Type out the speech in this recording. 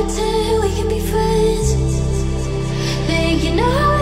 pretend we can be friends. Think you know.